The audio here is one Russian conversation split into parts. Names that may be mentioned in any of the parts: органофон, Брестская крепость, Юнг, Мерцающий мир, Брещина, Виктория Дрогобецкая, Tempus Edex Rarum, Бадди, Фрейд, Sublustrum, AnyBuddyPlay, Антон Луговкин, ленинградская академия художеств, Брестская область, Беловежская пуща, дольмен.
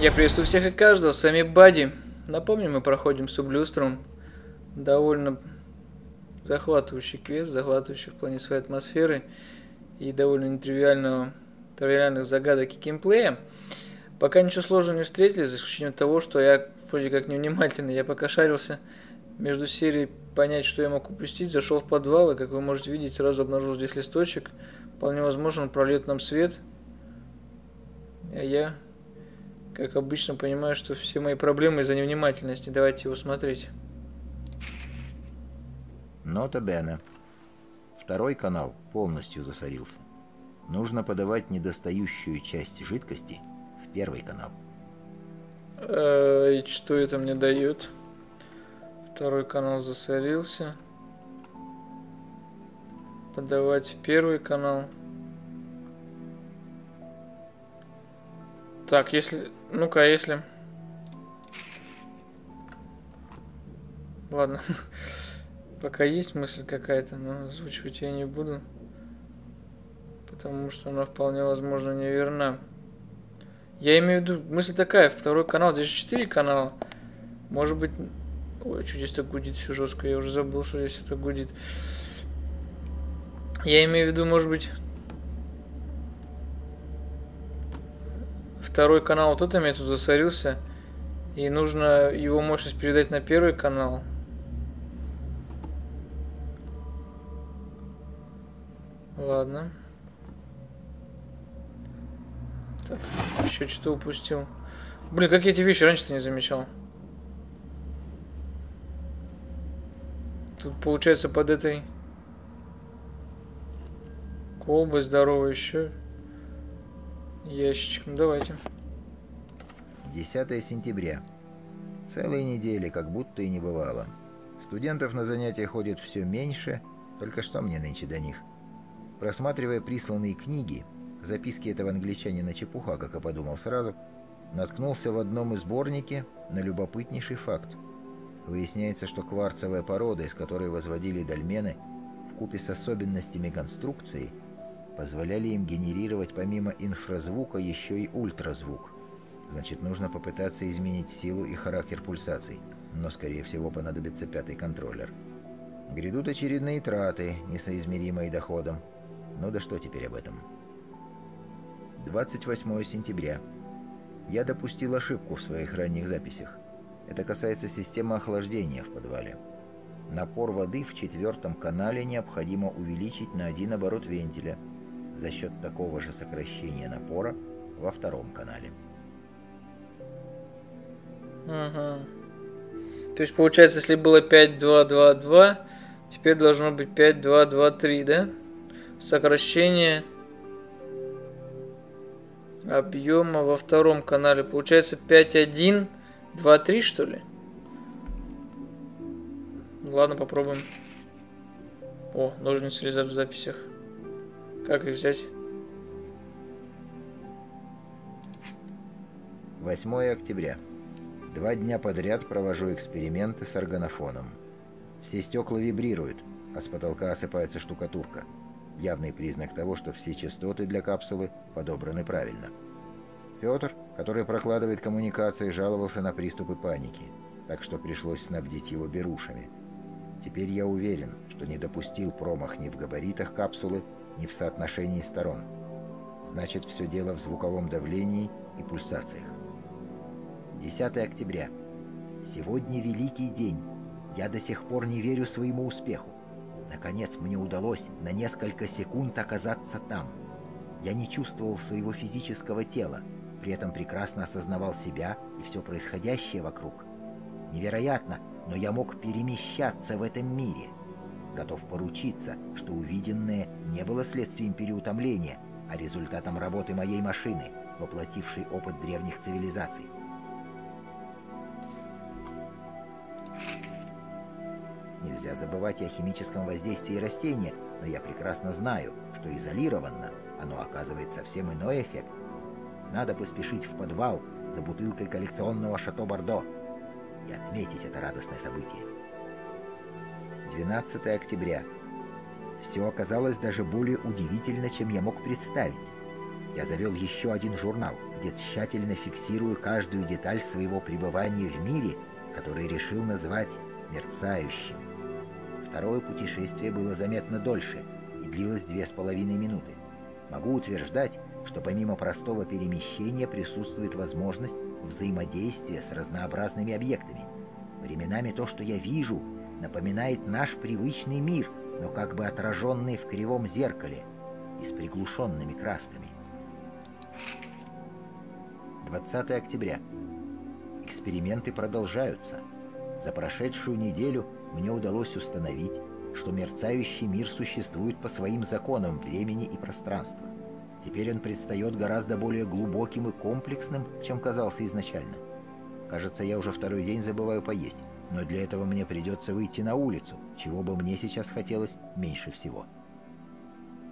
Я приветствую всех и каждого, с вами Бадди. Напомню, мы проходим Sublustrum. Довольно захватывающий квест, захватывающий в плане своей атмосферы и довольно нетривиальных загадок и геймплея. Пока ничего сложного не встретили, за исключением того, что я вроде как невнимательный, я пока шарился между серией понять, что я мог упустить, зашел в подвал, и, как вы можете видеть, сразу обнаружил здесь листочек. Вполне возможно, он прольет нам свет. А я, как обычно, понимаю, что все мои проблемы из-за невнимательности. Давайте его смотреть. Нота бене. Второй канал полностью засорился. Нужно подавать недостающую часть жидкости в первый канал. И что это мне дает? Второй канал засорился. Подавать в первый канал. Так, если... Ну-ка, если... Ладно. Пока есть мысль какая-то, но озвучивать я не буду. Потому что она вполне возможно неверна. Я имею в виду... Мысль такая. Второй канал. Здесь 4 канала. Может быть... Ой, что здесь так гудит все жестко. Я уже забыл, что здесь это гудит. Я имею в виду, может быть... Второй канал вот этот метод засорился, и нужно его мощность передать на первый канал. Ладно. Так, еще что-то упустил. Блин, как я эти вещи раньше-то не замечал. Тут получается под этой колбой здоровой еще ящичек. Ну, давайте. 10 сентября. Целые недели, как будто и не бывало. Студентов на занятия ходит все меньше, только что мне нынче до них. Просматривая присланные книги, записки этого англичанина чепуха, как я подумал сразу, наткнулся в одном из сборнике на любопытнейший факт. Выясняется, что кварцевая порода, из которой возводили дольмены, вкупе с особенностями конструкции, позволяли им генерировать помимо инфразвука еще и ультразвук. Значит, нужно попытаться изменить силу и характер пульсаций, но, скорее всего, понадобится 5-й контроллер. Грядут очередные траты, несоизмеримые доходом. Ну да что теперь об этом? 28 сентября. Я допустил ошибку в своих ранних записях. Это касается системы охлаждения в подвале. Напор воды в 4-м канале необходимо увеличить на 1 оборот вентиля, за счет такого же сокращения напора во 2-м канале. Ага. То есть получается, если было 5, 2, 2, 2, теперь должно быть 5, 2, 2, 3, да? Сокращение объема во 2-м канале. Получается 5, 1, 2, 3, что ли? Ладно, попробуем. О, ножницы лежат в записях. Как их взять? 8 октября. 2 дня подряд провожу эксперименты с органофоном. Все стекла вибрируют, а с потолка осыпается штукатурка. Явный признак того, что все частоты для капсулы подобраны правильно. Петр, который прокладывает коммуникации, жаловался на приступы паники, так что пришлось снабдить его берушами. Теперь я уверен, что не допустил промах ни в габаритах капсулы, не в соотношении сторон. Значит, все дело в звуковом давлении и пульсациях. 10 октября. Сегодня великий день. Я до сих пор не верю своему успеху. Наконец, мне удалось на несколько секунд оказаться там. Я не чувствовал своего физического тела, при этом прекрасно осознавал себя и все происходящее вокруг. Невероятно, но я мог перемещаться в этом мире. Готов поручиться, что увиденное не было следствием переутомления, а результатом работы моей машины, воплотившей опыт древних цивилизаций. 'Нельзя забывать и о химическом воздействии растения, но я прекрасно знаю, что изолированно оно оказывает совсем иной эффект. Надо поспешить в подвал за бутылкой коллекционного Шато Бордо и отметить это радостное событие. 12 октября. Все оказалось даже более удивительно, чем я мог представить. Я завел еще один журнал, где тщательно фиксирую каждую деталь своего пребывания в мире, который решил назвать мерцающим. Второе путешествие было заметно дольше и длилось 2,5 минуты. Могу утверждать, что помимо простого перемещения присутствует возможность взаимодействия с разнообразными объектами. Временами то, что я вижу, напоминает наш привычный мир, но как бы отраженный в кривом зеркале и с приглушенными красками. 20 октября. Эксперименты продолжаются. За прошедшую неделю мне удалось установить, что мерцающий мир существует по своим законам времени и пространства. Теперь он предстает гораздо более глубоким и комплексным, чем казался изначально. Кажется, я уже второй день забываю поесть, но для этого мне придется выйти на улицу, чего бы мне сейчас хотелось меньше всего.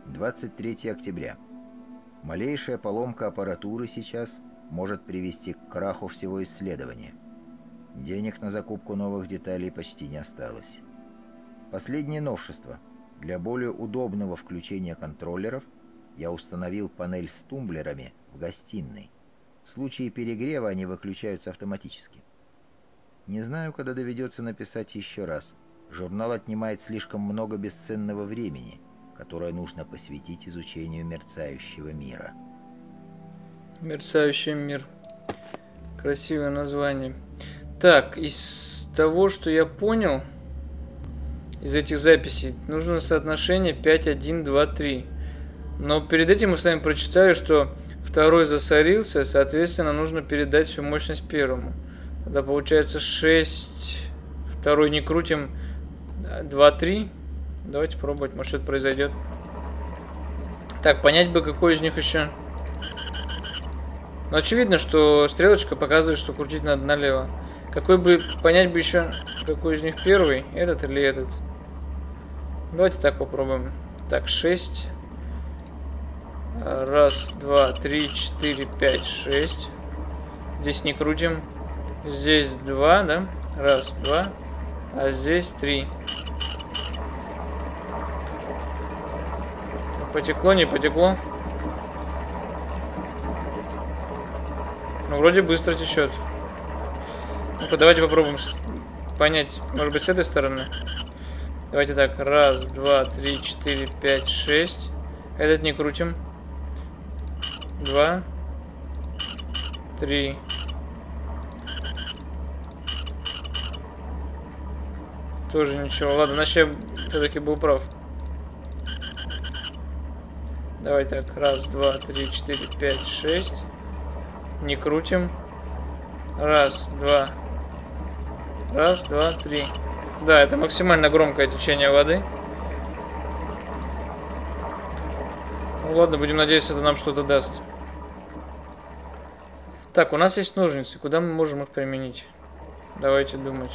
23 октября. Малейшая поломка аппаратуры сейчас может привести к краху всего исследования. Денег на закупку новых деталей почти не осталось. Последнее новшество. Для более удобного включения контроллеров я установил панель с тумблерами в гостиной. В случае перегрева они выключаются автоматически. Не знаю, когда доведется написать еще раз. Журнал отнимает слишком много бесценного времени, которое нужно посвятить изучению мерцающего мира. Мерцающий мир. Красивое название. Так, из того, что я понял, из этих записей, нужно соотношение 5:1:2:3. Но перед этим мы с вами прочитали, что второй засорился, соответственно, нужно передать всю мощность первому. Тогда получается 6, второй не крутим, 2-3. Давайте пробовать, может это произойдет. Так, понять бы, какой из них еще. Но очевидно, что стрелочка показывает, что крутить надо налево. Какой бы, понять бы еще, какой из них первый, этот или этот. Давайте так попробуем. Так, 6. 1, 2, 3, 4, 5, 6. Здесь не крутим. Здесь 2, да? 1, 2. А здесь 3. Потекло, не потекло. Ну, вроде быстро течет. Ну-ка, давайте попробуем понять. Может быть, с этой стороны? Давайте так. 1, 2, 3, 4, 5, 6. Этот не крутим. 2, 3. Тоже ничего. Ладно, значит, я все-таки был прав. Давай так. 1, 2, 3, 4, 5, 6. Не крутим. 1, 2. 1, 2, 3. Да, это максимально громкое течение воды. Ну ладно, будем надеяться, это нам что-то даст. Так, у нас есть ножницы. Куда мы можем их применить? Давайте думать.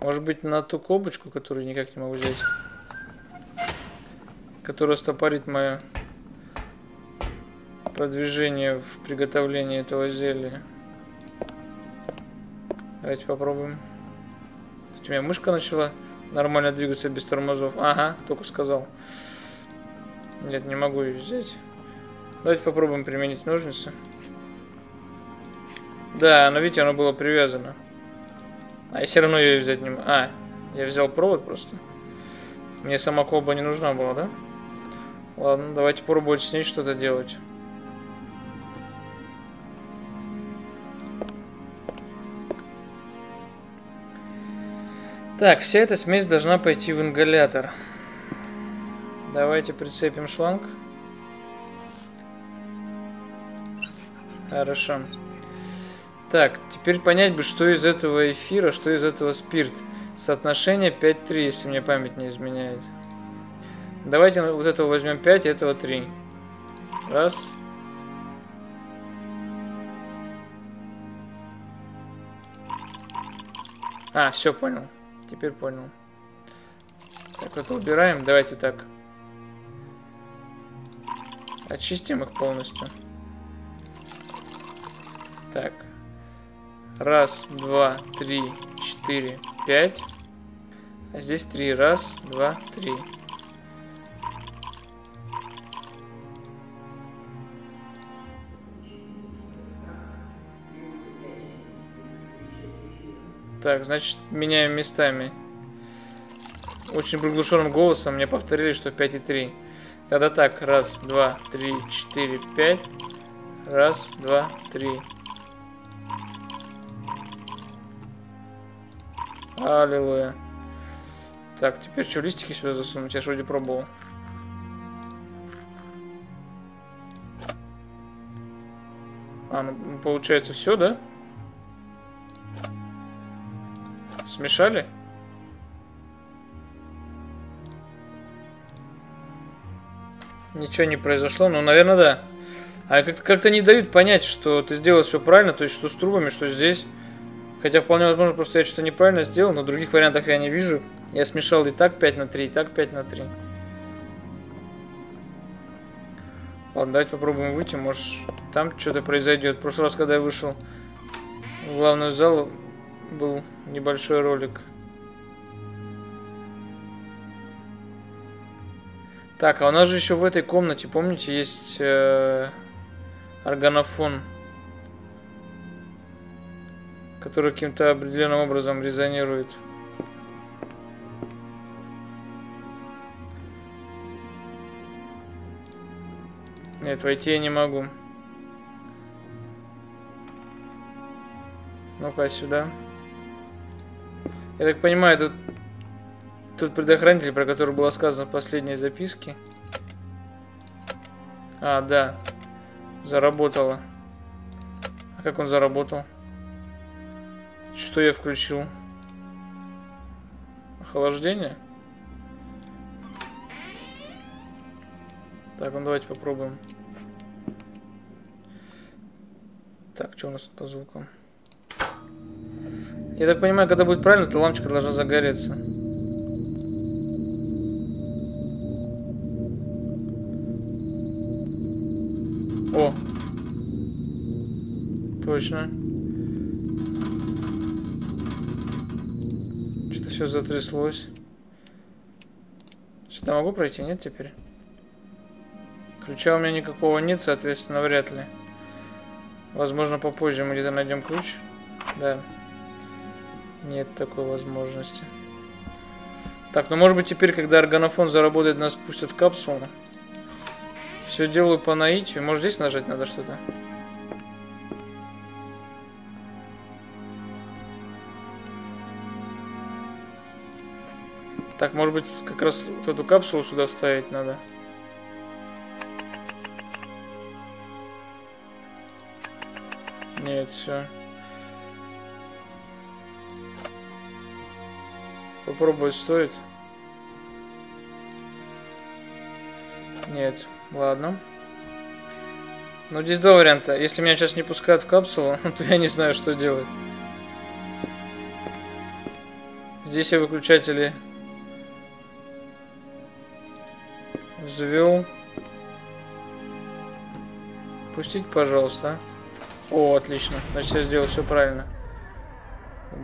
Может быть, на ту кобочку, которую никак не могу взять. Которая стопорит мое продвижение в приготовлении этого зелья. Давайте попробуем. У меня мышка начала нормально двигаться без тормозов. Ага, только сказал. Нет, не могу ее взять. Давайте попробуем применить ножницы. Да, но видите, оно было привязано. А я все равно ее взять не могу. А, я взял провод просто. Мне сама колба не нужна была, да? Ладно, давайте пробовать с ней что-то делать. Так, вся эта смесь должна пойти в ингалятор. Давайте прицепим шланг. Хорошо. Так, теперь понять бы, что из этого эфира, что из этого спирт. Соотношение 5:3, если мне память не изменяет. Давайте вот этого возьмем 5, этого 3. 1. А, все, понял. Теперь понял. Так, это убираем. Давайте так. Очистим их полностью. Так. 1, 2, 3, 4, 5. А здесь 3. 1, 2, 3. Так, значит, меняем местами. Очень приглушенным голосом мне повторили, что 5 и 3. Тогда так, раз, два, три, четыре, пять. Раз, два, три. Аллилуйя. Так, теперь что, листики сюда засунуть? Я же вроде пробовал. А, ну получается все, да? Смешали? Ничего не произошло, ну, наверное, да. А как-то не дают понять, что ты сделал все правильно, то есть что с трубами, что здесь. Хотя вполне возможно, просто я что-то неправильно сделал, но других вариантов я не вижу. Я смешал и так 5 на 3, и так 5 на 3. Ладно, давайте попробуем выйти, может там что-то произойдет. В прошлый раз, когда я вышел в главную залу, был небольшой ролик. Так, а у нас же еще в этой комнате, помните, есть органофон, который каким-то определенным образом резонирует. Нет, войти я не могу. Ну-ка сюда. Я так понимаю, тут... Тот предохранитель, про который было сказано в последней записке. А, да. Заработало. А как он заработал? Что я включил? Охлаждение? Так, ну давайте попробуем. Так, что у нас тут по звукам? Я так понимаю, когда будет правильно, то лампочка должна загореться. О, точно. Что-то все затряслось. Сюда могу пройти? Нет теперь? Ключа у меня никакого нет, соответственно, вряд ли. Возможно, попозже мы где-то найдем ключ. Да. Нет такой возможности. Так, ну может быть теперь, когда органофон заработает, нас пустят в капсулу. Все делаю по наитию. Может, здесь нажать надо что-то? Так, может быть, как раз вот эту капсулу сюда вставить надо. Нет, все. Попробовать стоит? Нет. Ладно. Ну, здесь два варианта. Если меня сейчас не пускают в капсулу, то я не знаю, что делать. Здесь я выключатели взвел. Пустить, пожалуйста. О, отлично. Значит, я сделал все правильно.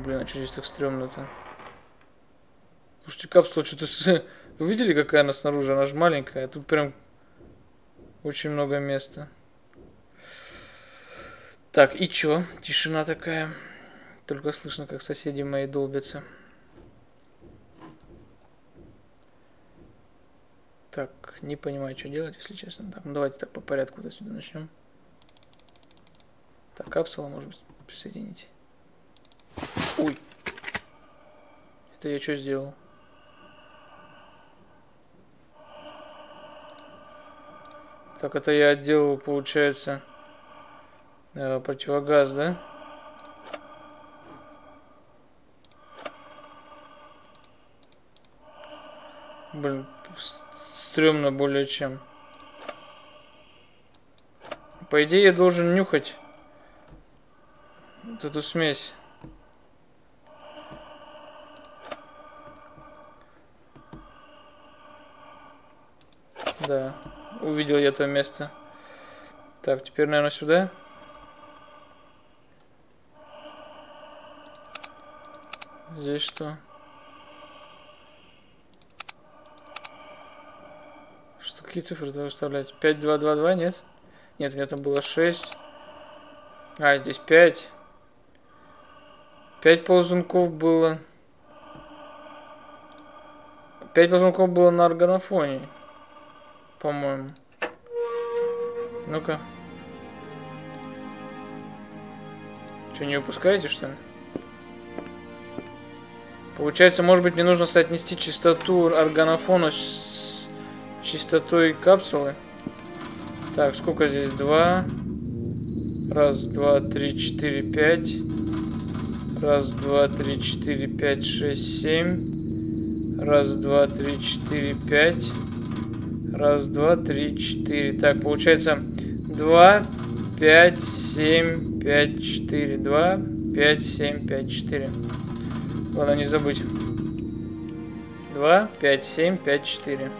Блин, а что здесь так стрёмно-то? Слушайте, капсула что-то... Вы видели, какая она снаружи? Она же маленькая. Тут прям... Очень много места. Так, и чё? Тишина такая. Только слышно, как соседи мои долбятся. Так, не понимаю, что делать, если честно. Так, ну давайте так по порядку вот сюда начнем. Так, капсула, может быть, присоединить. Ой! Это я что сделал? Так, это я отделал, получается, противогаз, да? Блин, стрёмно более чем. По идее, я должен нюхать вот эту смесь. Да. Увидел я то место. Так, теперь, наверное, сюда. Здесь что? Что, какие цифры туда выставлять? 5, 2, 2, 2, нет? Нет, у меня там было 6. А, здесь 5. 5 ползунков было. 5 ползунков было на органофоне, по-моему. Ну-ка. Что, не выпускаете, что ли? Получается, может быть, мне нужно соотнести частоту органофона с частотой капсулы. Так, сколько здесь? 2. Раз, два, три, четыре, пять. Раз, два, три, четыре, пять, шесть, семь. Раз, два, три, четыре, пять. Раз, два, три, четыре. Так, получается 2, 5, 7, 5, 4. 2, 5, 7, 5, 4. Ладно, не забыть. 2, 5, 7, 5, 4.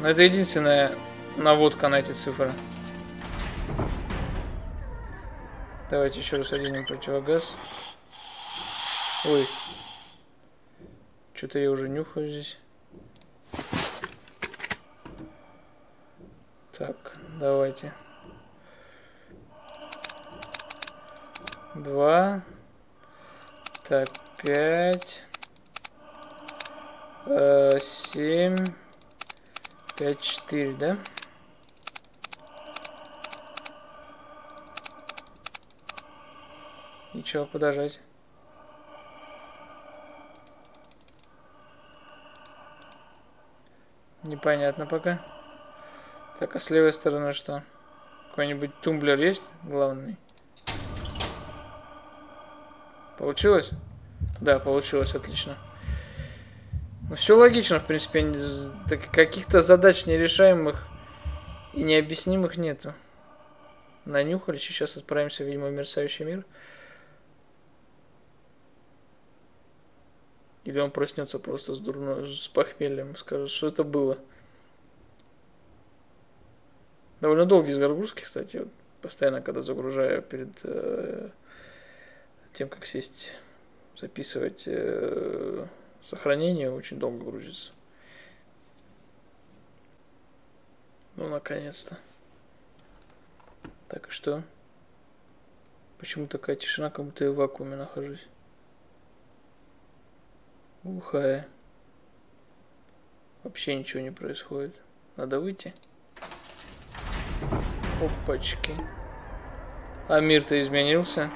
Но это единственная наводка на эти цифры. Давайте еще раз оденем противогаз. Ой. Что-то я уже нюхаю здесь. Так, давайте. 2. Так, 5. 7. 5, 4, да? И чего подождать? Непонятно пока. Так, а с левой стороны что? Какой-нибудь тумблер есть? Главный. Получилось? Да, получилось, отлично. Ну, все логично, в принципе. Каких-то задач нерешаемых и необъяснимых нету. Нанюхались. Сейчас отправимся, видимо, в мерцающий мир. Или он проснется просто с похмельем и скажет, что это было. Довольно долгие загрузки, кстати. Вот, постоянно, когда загружаю перед тем, как сесть, записывать... Сохранение очень долго грузится. Ну, наконец-то. Так, и что? Почему такая тишина, как будто я в вакууме нахожусь? Глухая. Вообще ничего не происходит. Надо выйти. Опачки. А мир-то изменился.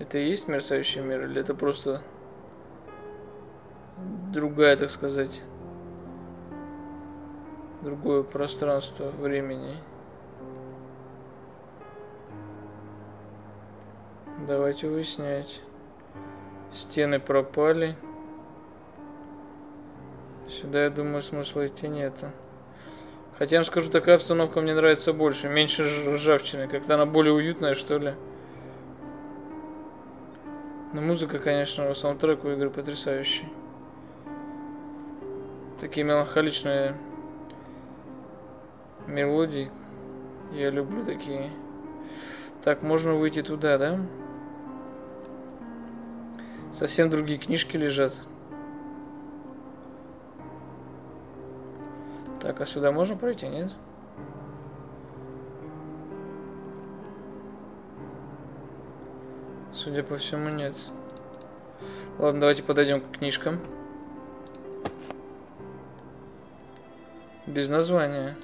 Это и есть мерцающий мир, или это просто другая, так сказать, другое пространство времени? Давайте выяснять. Стены пропали. Сюда, я думаю, смысла идти нету. Хотя я вам скажу, такая обстановка мне нравится больше. Меньше ржавчины. Как-то она более уютная, что ли. Но музыка, конечно, саундтрек у игры потрясающий. Такие меланхоличные мелодии. Я люблю такие. Так, можно выйти туда, да? Совсем другие книжки лежат. Так, а сюда можно пройти, нет? Судя по всему, нет. Ладно, давайте подойдем к книжкам. Без названия.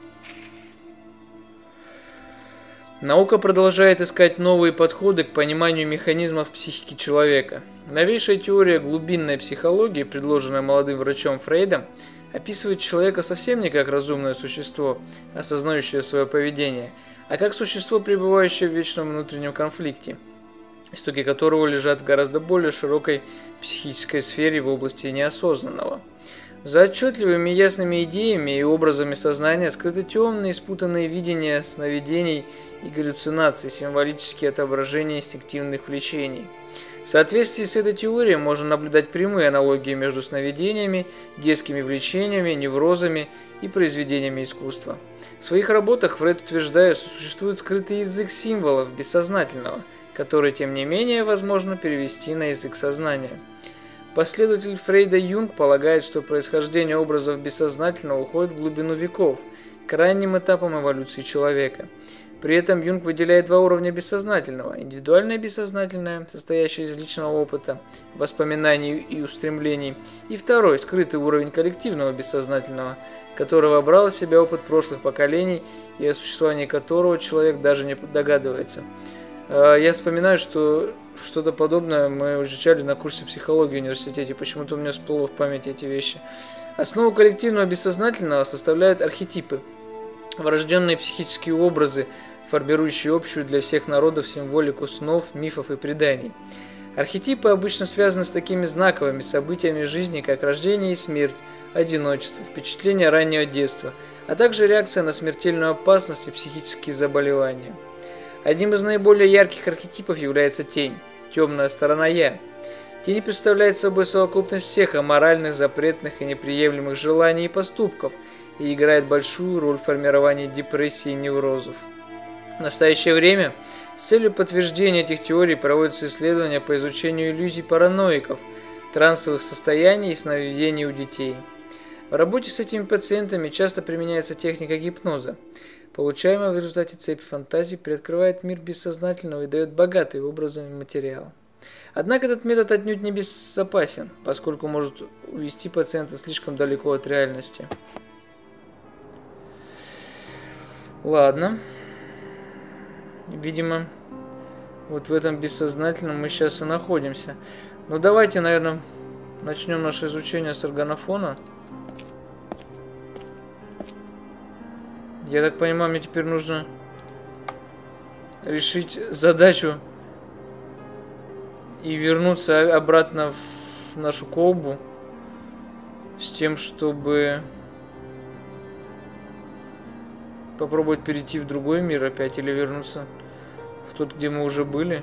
Наука продолжает искать новые подходы к пониманию механизмов психики человека. Новейшая теория глубинной психологии, предложенная молодым врачом Фрейдом, описывает человека совсем не как разумное существо, осознающее свое поведение, а как существо, пребывающее в вечном внутреннем конфликте, истоки которого лежат в гораздо более широкой психической сфере в области неосознанного. За отчетливыми и ясными идеями и образами сознания скрыты темные и спутанные видения сновидений и галлюцинаций, символические отображения инстинктивных влечений. В соответствии с этой теорией можно наблюдать прямые аналогии между сновидениями, детскими влечениями, неврозами и произведениями искусства. В своих работах Фрейд утверждает, что существует скрытый язык символов бессознательного, который, тем не менее, возможно перевести на язык сознания. Последователь Фрейда Юнг полагает, что происхождение образов бессознательного уходит в глубину веков, крайним этапом эволюции человека. При этом Юнг выделяет два уровня бессознательного. Индивидуальное бессознательное, состоящее из личного опыта, воспоминаний и устремлений. И второй, скрытый уровень коллективного бессознательного, которого брал в себя опыт прошлых поколений и о существовании которого человек даже не догадывается. Я вспоминаю, что что-то подобное мы изучали на курсе психологии в университете. Почему-то у меня всплыло в памяти эти вещи. Основу коллективного бессознательного составляют архетипы. Врожденные психические образы, формирующие общую для всех народов символику снов, мифов и преданий. Архетипы обычно связаны с такими знаковыми событиями жизни, как рождение и смерть, одиночество, впечатление раннего детства, а также реакция на смертельную опасность и психические заболевания. Одним из наиболее ярких архетипов является тень, темная сторона «я». Тень представляет собой совокупность всех аморальных, запретных и неприемлемых желаний и поступков, и играет большую роль в формировании депрессии и неврозов. В настоящее время с целью подтверждения этих теорий проводятся исследования по изучению иллюзий параноиков, трансовых состояний и сновидений у детей. В работе с этими пациентами часто применяется техника гипноза. Получаемая в результате цепь фантазий приоткрывает мир бессознательного и дает богатый образами материал. Однако этот метод отнюдь не безопасен, поскольку может увести пациента слишком далеко от реальности. Ладно, видимо, вот в этом бессознательном мы сейчас и находимся. Ну давайте, наверное, начнем наше изучение с органофона. Я так понимаю, мне теперь нужно решить задачу и вернуться обратно в нашу колбу с тем, чтобы попробовать перейти в другой мир опять или вернуться в тот, где мы уже были.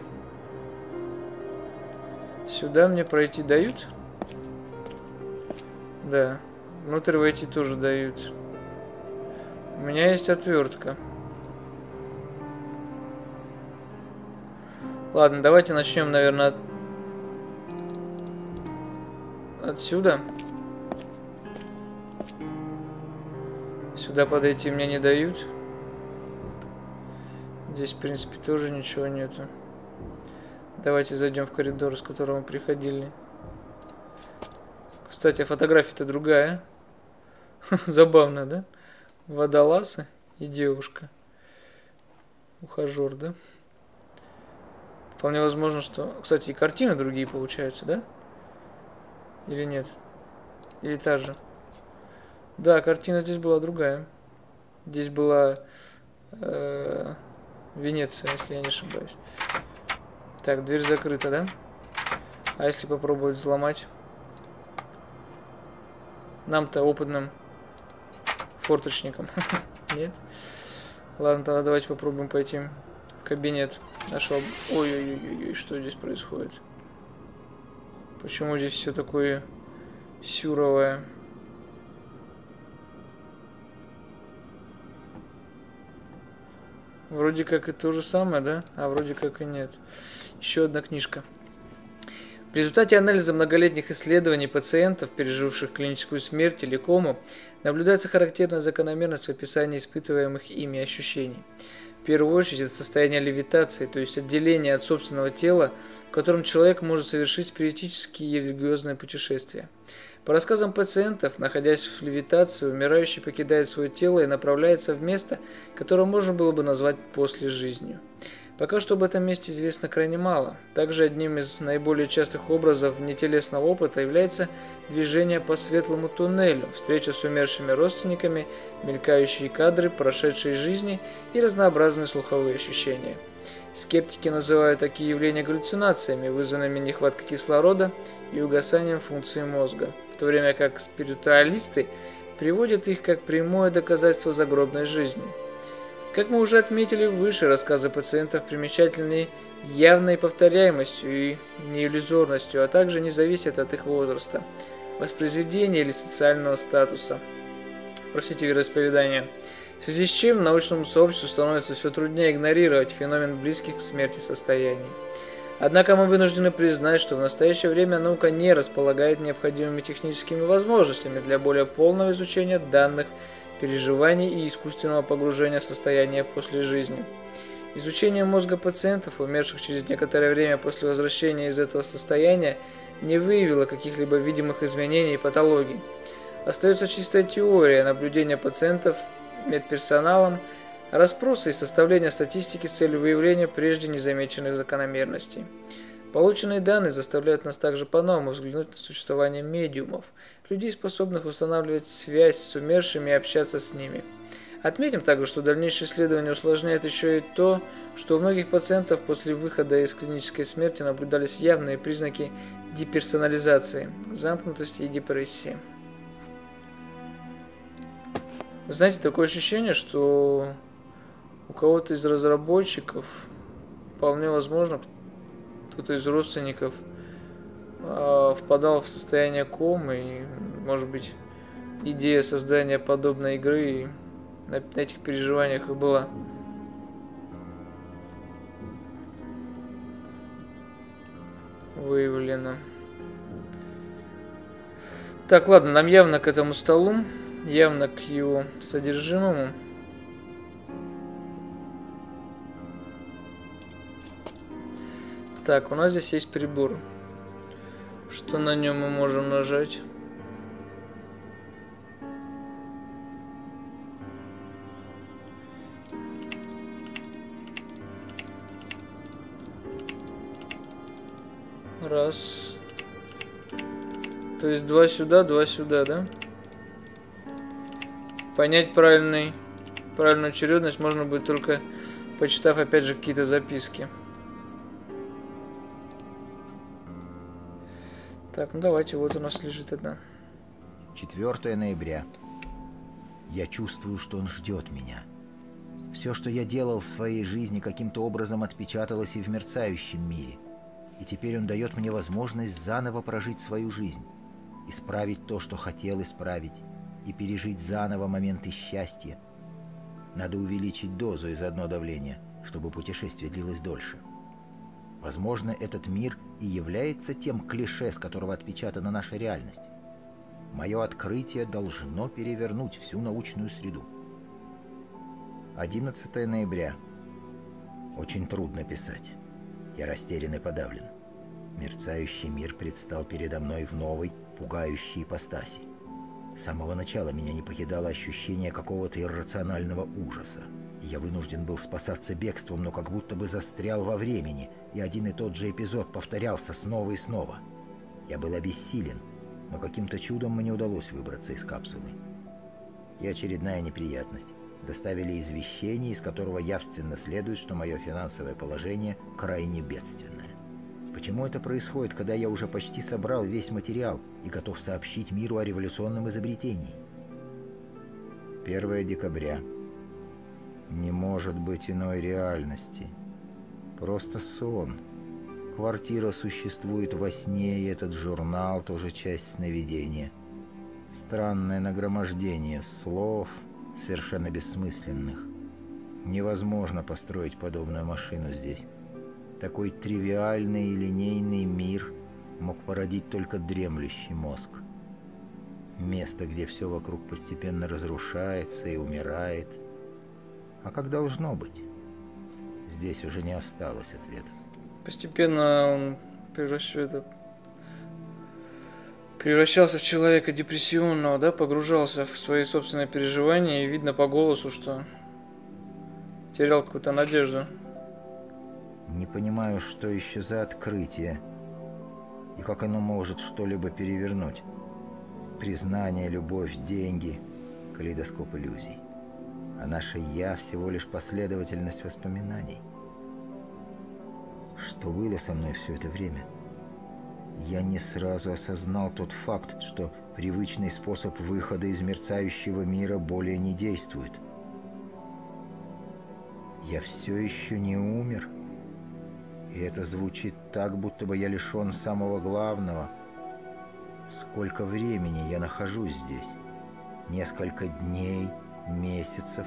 Сюда мне пройти дают? Да. Внутрь войти тоже дают. У меня есть отвертка. Ладно, давайте начнем, наверное, отсюда. Сюда подойти мне не дают. Здесь, в принципе, тоже ничего нету. Давайте зайдем в коридор, с которого мы приходили. Кстати, фотография-то другая. Забавно, да? Водолазы и девушка. Ухажер, да? Вполне возможно, что... Кстати, и картины другие получаются, да? Или нет? Или та же? Да, картина здесь была другая. Здесь была Венеция, если я не ошибаюсь. Так, дверь закрыта, да? А если попробовать взломать? Нам-то, опытным форточником. Нет? Ладно, тогда давайте попробуем пойти в кабинет нашего... Ой-ой-ой, что здесь происходит? Почему здесь все такое сюровое? Вроде как и то же самое, да? А вроде как и нет. Еще одна книжка. В результате анализа многолетних исследований пациентов, переживших клиническую смерть или кому, наблюдается характерная закономерность в описании испытываемых ими ощущений. В первую очередь это состояние левитации, то есть отделение от собственного тела, в котором человек может совершить спиритические и религиозные путешествия. По рассказам пациентов, находясь в левитации, умирающий покидает свое тело и направляется в место, которое можно было бы назвать «после жизнью». Пока что об этом месте известно крайне мало. Также одним из наиболее частых образов нетелесного опыта является движение по светлому туннелю, встреча с умершими родственниками, мелькающие кадры прошедшей жизни и разнообразные слуховые ощущения. Скептики называют такие явления галлюцинациями, вызванными нехваткой кислорода и угасанием функции мозга, в то время как спиритуалисты приводят их как прямое доказательство загробной жизни. Как мы уже отметили выше, рассказы пациентов примечательны явной повторяемостью и неиллюзорностью, а также не зависят от их возраста, воспроизведения или социального статуса, простите, вероисповедания. В связи с чем научному сообществу становится все труднее игнорировать феномен близких к смерти состояний. Однако мы вынуждены признать, что в настоящее время наука не располагает необходимыми техническими возможностями для более полного изучения данных переживаний и искусственного погружения в состояние после жизни. Изучение мозга пациентов, умерших через некоторое время после возвращения из этого состояния, не выявило каких-либо видимых изменений и патологий. Остается чистая теория наблюдения пациентов медперсоналом, расспросы и составление статистики с целью выявления прежде незамеченных закономерностей. Полученные данные заставляют нас также по-новому взглянуть на существование медиумов, людей, способных устанавливать связь с умершими и общаться с ними. Отметим также, что дальнейшие исследования усложняют еще и то, что у многих пациентов после выхода из клинической смерти наблюдались явные признаки деперсонализации, замкнутости и депрессии. Вы знаете, такое ощущение, что у кого-то из разработчиков, вполне возможно, кто-то из родственников впадал в состояние комы, и, может быть, идея создания подобной игры на этих переживаниях и была. Выявлено. Так, ладно, нам явно к этому столу, явно к его содержимому. Так, у нас здесь есть прибор. Что на нем мы можем нажать? Раз. То есть два сюда, да? Понять правильную очередность можно будет только почитав опять же какие-то записки. Так, ну давайте, вот у нас лежит одна. 4 ноября. Я чувствую, что он ждет меня. Все, что я делал в своей жизни, каким-то образом отпечаталось и в мерцающем мире. И теперь он дает мне возможность заново прожить свою жизнь. Исправить то, что хотел исправить. И пережить заново моменты счастья. Надо увеличить дозу из одного давления, чтобы путешествие длилось дольше. Возможно, этот мир и является тем клише, с которого отпечатана наша реальность. Мое открытие должно перевернуть всю научную среду. 11 ноября. Очень трудно писать. Я растерян и подавлен. Мерцающий мир предстал передо мной в новой, пугающей ипостаси. С самого начала меня не покидало ощущение какого-то иррационального ужаса. Я вынужден был спасаться бегством, но как будто бы застрял во времени, и один и тот же эпизод повторялся снова и снова. Я был обессилен, но каким-то чудом мне удалось выбраться из капсулы. И очередная неприятность. Доставили извещение, из которого явственно следует, что мое финансовое положение крайне бедственное. Почему это происходит, когда я уже почти собрал весь материал и готов сообщить миру о революционном изобретении? 1 декабря. Не может быть иной реальности. Просто сон. Квартира существует во сне, и этот журнал тоже часть сновидения. Странное нагромождение слов, совершенно бессмысленных. Невозможно построить подобную машину здесь. Такой тривиальный и линейный мир мог породить только дремлющий мозг. Место, где все вокруг постепенно разрушается и умирает. А как должно быть? Здесь уже не осталось ответа. Постепенно он превращался в человека депрессионного, да, погружался в свои собственные переживания, и видно по голосу, что терял какую-то надежду. Не понимаю, что еще за открытие, и как оно может что-либо перевернуть. Признание, любовь, деньги, калейдоскоп иллюзий. А наше «я» всего лишь последовательность воспоминаний. Что было со мной все это время? Я не сразу осознал тот факт, что привычный способ выхода из мерцающего мира более не действует. Я все еще не умер. И это звучит так, будто бы я лишен самого главного. Сколько времени я нахожусь здесь? Несколько дней, месяцев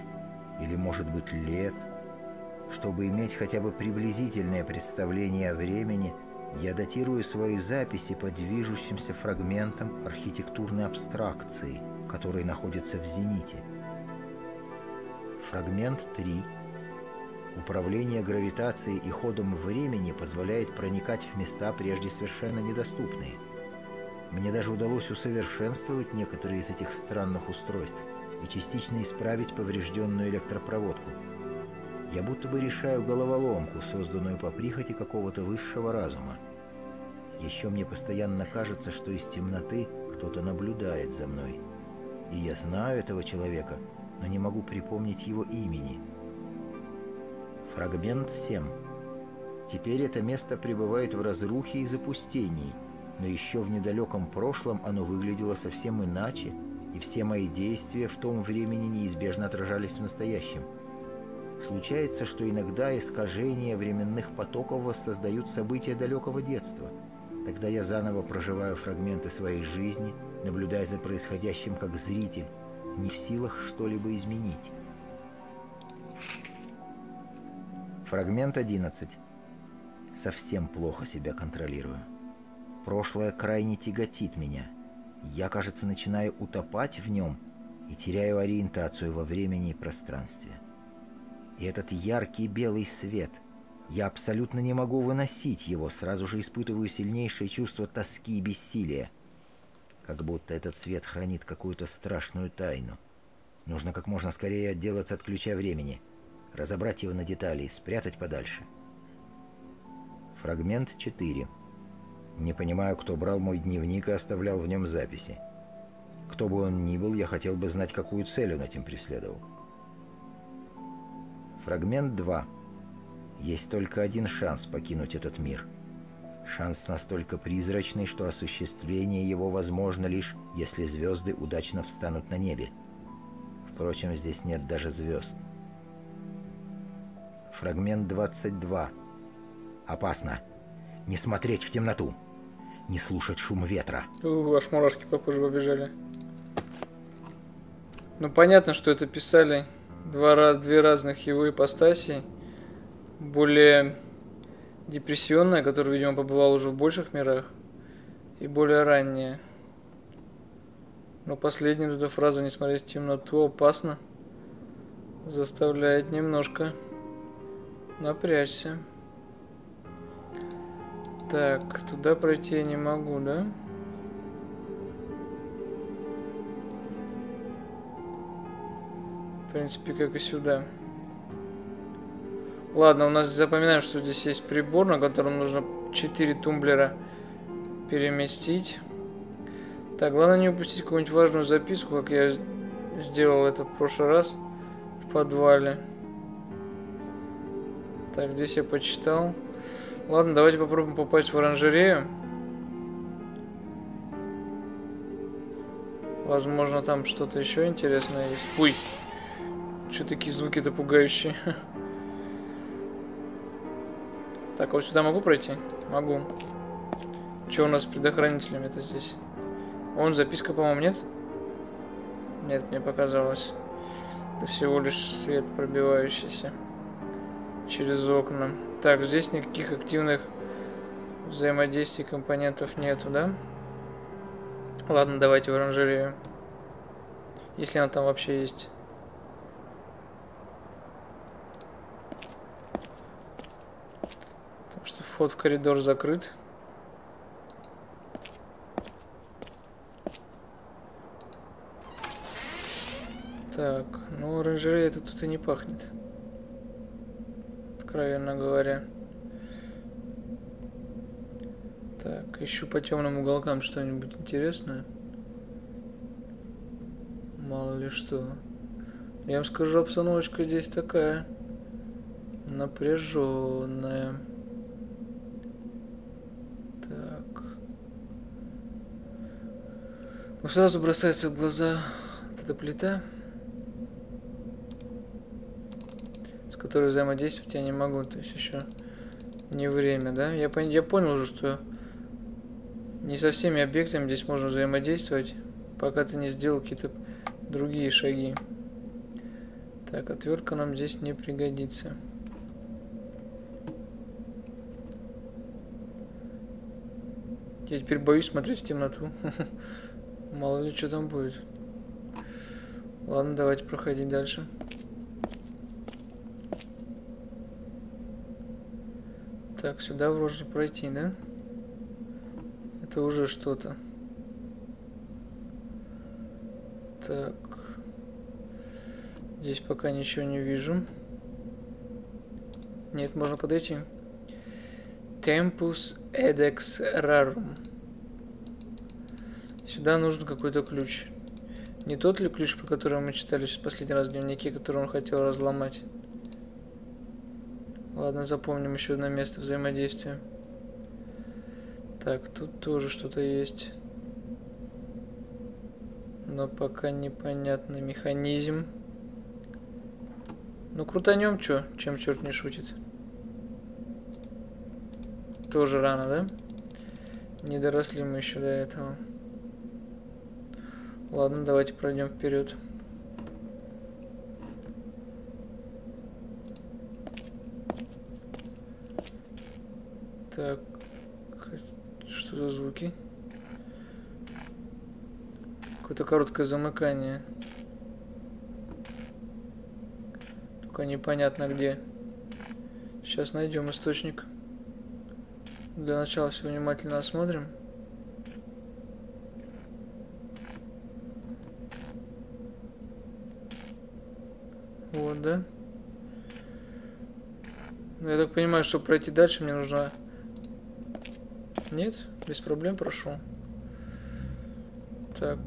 или, может быть, лет? Чтобы иметь хотя бы приблизительное представление о времени, я датирую свои записи по движущимся фрагментам архитектурной абстракции, которые находятся в зените. Фрагмент 3. Управление гравитацией и ходом времени позволяет проникать в места, прежде совершенно недоступные. Мне даже удалось усовершенствовать некоторые из этих странных устройств и частично исправить поврежденную электропроводку. Я будто бы решаю головоломку, созданную по прихоти какого-то высшего разума. Еще мне постоянно кажется, что из темноты кто-то наблюдает за мной. И я знаю этого человека, но не могу припомнить его имени. Фрагмент 7. Теперь это место пребывает в разрухе и запустении, но еще в недалеком прошлом оно выглядело совсем иначе, и все мои действия в том времени неизбежно отражались в настоящем. Случается, что иногда искажения временных потоков воссоздают события далекого детства. Тогда я заново проживаю фрагменты своей жизни, наблюдая за происходящим как зритель, не в силах что-либо изменить. Фрагмент 11. Совсем плохо себя контролирую. Прошлое крайне тяготит меня. Я, кажется, начинаю утопать в нем и теряю ориентацию во времени и пространстве. И этот яркий белый свет, я абсолютно не могу выносить его, сразу же испытываю сильнейшее чувство тоски и бессилия. Как будто этот свет хранит какую-то страшную тайну. Нужно как можно скорее отделаться от ключа времени, разобрать его на детали и спрятать подальше. Фрагмент 4. Не понимаю, кто брал мой дневник и оставлял в нем записи. Кто бы он ни был, я хотел бы знать, какую цель он этим преследовал. Фрагмент 2. Есть только один шанс покинуть этот мир. Шанс настолько призрачный, что осуществление его возможно лишь, если звезды удачно встанут на небе. Впрочем, здесь нет даже звезд. Фрагмент 22. Опасно. Не смотреть в темноту. Не слушать шум ветра. Аж мурашки по коже побежали. Ну понятно, что это писали две разных его ипостаси. Более депрессионная, которая, видимо, побывала уже в больших мирах. И более ранняя. Но последняя туда фраза «не смотреть в темноту» опасно. Заставляет немножко напрячься. Так, туда пройти я не могу, да? В принципе, как и сюда. Ладно, у нас запоминаем, что здесь есть прибор, на котором нужно 4 тумблера переместить. Так, главное не упустить какую-нибудь важную записку, как я сделал это в прошлый раз в подвале. Так, здесь я почитал. Ладно, давайте попробуем попасть в оранжерею. Возможно, там что-то еще интересное есть. Ой! Что такие звуки-то пугающие? Так, вот сюда могу пройти? Могу. Что у нас с предохранителями-то здесь? Вон записка, по-моему, нет? Нет, мне показалось. Это всего лишь свет, пробивающийся через окна. Так, здесь никаких активных взаимодействий компонентов нету, да? Ладно, давайте в оранжерею. Если она там вообще есть. Так что вход в коридор закрыт. Так, ну оранжерея это тут и не пахнет. Правильно говоря. Так, ищу по темным уголкам что-нибудь интересное. Мало ли что. Я вам скажу, обстановочка здесь такая напряженная. Так. Ну, сразу бросается в глаза вот эта плита, которые взаимодействовать я не могу, то есть еще не время, да? Я понял уже, что не со всеми объектами здесь можно взаимодействовать, пока ты не сделал какие-то другие шаги. Так, отвертка нам здесь не пригодится. Я теперь боюсь смотреть в темноту. Мало ли что там будет. Ладно, давайте проходить дальше. Так, сюда вроде пройти, да? Это уже что-то. Так. Здесь пока ничего не вижу. Нет, можно подойти. Tempus Edex Rarum. Сюда нужен какой-то ключ. Не тот ли ключ, по которому мы читали в последний раз в дневнике, который он хотел разломать? Ладно, запомним еще одно место взаимодействия. Так, тут тоже что-то есть. Но пока непонятный механизм. Ну, крутанем, чё? Чем черт не шутит? Тоже рано, да? Не доросли мы еще до этого. Ладно, давайте пройдем вперед. Так, что за звуки? Какое-то короткое замыкание. Только непонятно где. Сейчас найдем источник. Для начала все внимательно осмотрим. Вот, да? Я так понимаю, чтобы пройти дальше, мне нужно... Нет? Без проблем прошел. Так.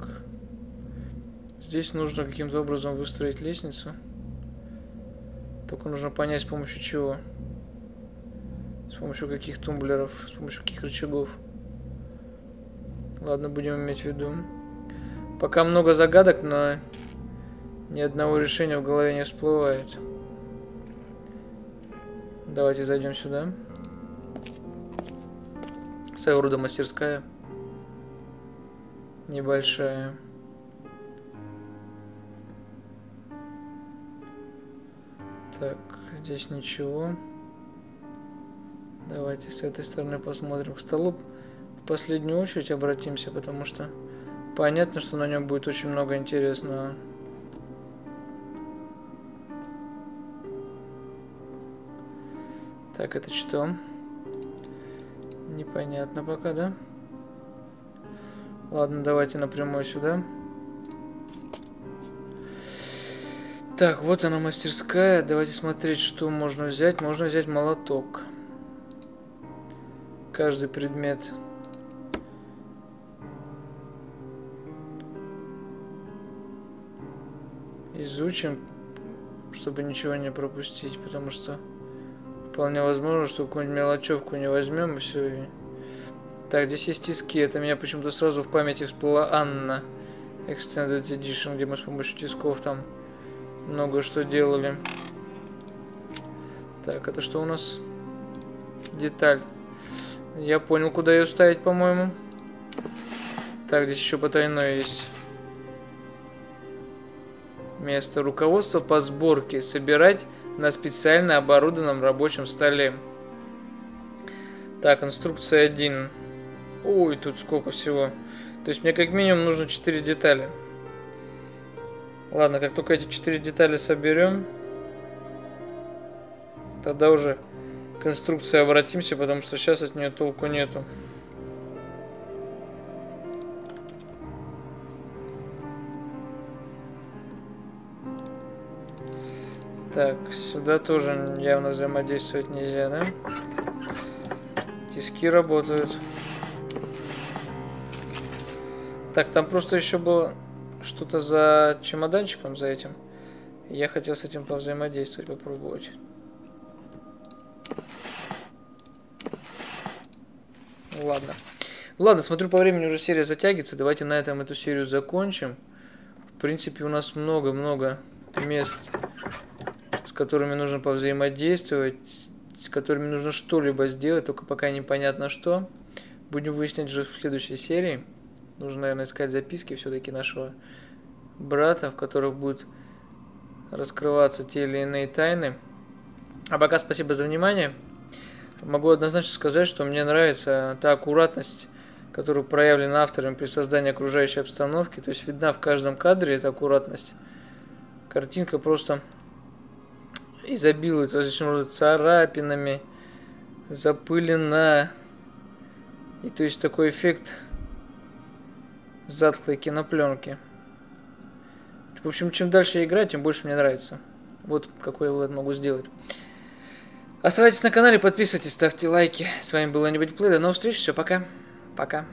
Здесь нужно каким-то образом выстроить лестницу. Только нужно понять, с помощью чего. С помощью каких тумблеров, с помощью каких рычагов. Ладно, будем иметь в виду. Пока много загадок, но ни одного решения в голове не всплывает. Давайте зайдем сюда. Своего рода мастерская. Небольшая. Так, здесь ничего. Давайте с этой стороны посмотрим. К столу в последнюю очередь обратимся, потому что понятно, что на нем будет очень много интересного. Так, это что? Непонятно пока, да? Ладно, давайте напрямую сюда. Так, вот она мастерская. Давайте смотреть, что можно взять. Можно взять молоток. Каждый предмет. Изучим, чтобы ничего не пропустить, потому что вполне возможно, что какую-нибудь мелочевку не возьмем и все. И... Так, здесь есть тиски. Это меня почему-то сразу в памяти всплыла Анна. Extended Edition, где мы с помощью тисков там много что делали. Так, это что у нас? Деталь. Я понял, куда ее ставить, по-моему. Так, здесь еще потайное есть. Место руководства по сборке. Собирать на специально оборудованном рабочем столе. Так, инструкция 1. Ой, тут сколько всего. То есть мне как минимум нужно 4 детали. Ладно, как только эти 4 детали соберем, тогда уже... к инструкции обратимся, потому что сейчас от нее толку нету. Так, сюда тоже явно взаимодействовать нельзя, да? Тиски работают. Так, там просто еще было что-то за чемоданчиком, за этим. Я хотел с этим повзаимодействовать, попробовать. Ладно. Ладно, смотрю, по времени уже серия затягивается. Давайте на этом эту серию закончим. В принципе, у нас много-много мест, с которыми нужно повзаимодействовать, с которыми нужно что-либо сделать, только пока непонятно что. Будем выяснять уже в следующей серии. Нужно, наверное, искать записки все-таки нашего брата, в которых будут раскрываться те или иные тайны. А пока спасибо за внимание. Могу однозначно сказать, что мне нравится та аккуратность, которую проявлена автором при создании окружающей обстановки. То есть видна в каждом кадре эта аккуратность. Картинка просто изобилует различного рода царапинами, запылено. И то есть такой эффект затхлой кинопленки. В общем, чем дальше я играю, тем больше мне нравится. Вот какой я вывод могу сделать. Оставайтесь на канале, подписывайтесь, ставьте лайки. С вами был AnyBuddyPlay. До новых встреч. Все, пока. Пока.